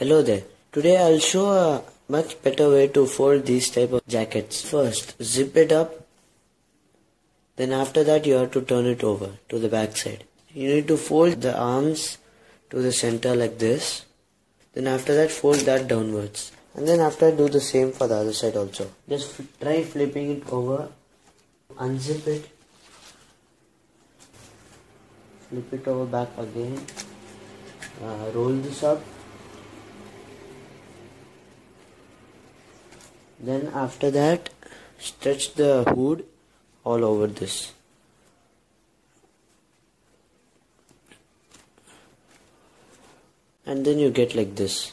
Hello there. Today I'll show a much better way to fold these type of jackets. First, zip it up. Then after that you have to turn it over to the back side. You need to fold the arms to the center like this. Then after that fold that downwards. And then after do the same for the other side also. Just try flipping it over. Unzip it. Flip it over back again. Roll this up. Then after that stretch the hood all over this. And then you get like this.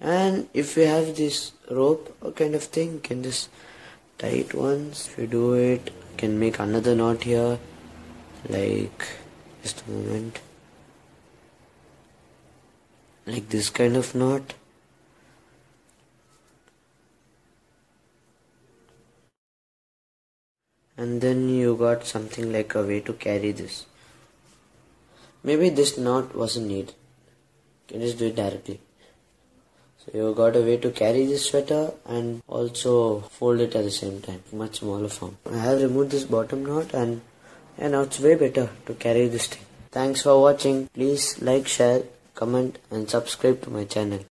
And if you have this rope or kind of thing, you can just tie it once. If you do it, you can make another knot here. Like, just a moment. Like this kind of knot. And then you got something like a way to carry this. Maybe this knot wasn't needed. You can just do it directly. So you got a way to carry this sweater and also fold it at the same time. Much smaller form. I have removed this bottom knot and now it's way better to carry this thing. Thanks for watching. Please like, share, comment and subscribe to my channel.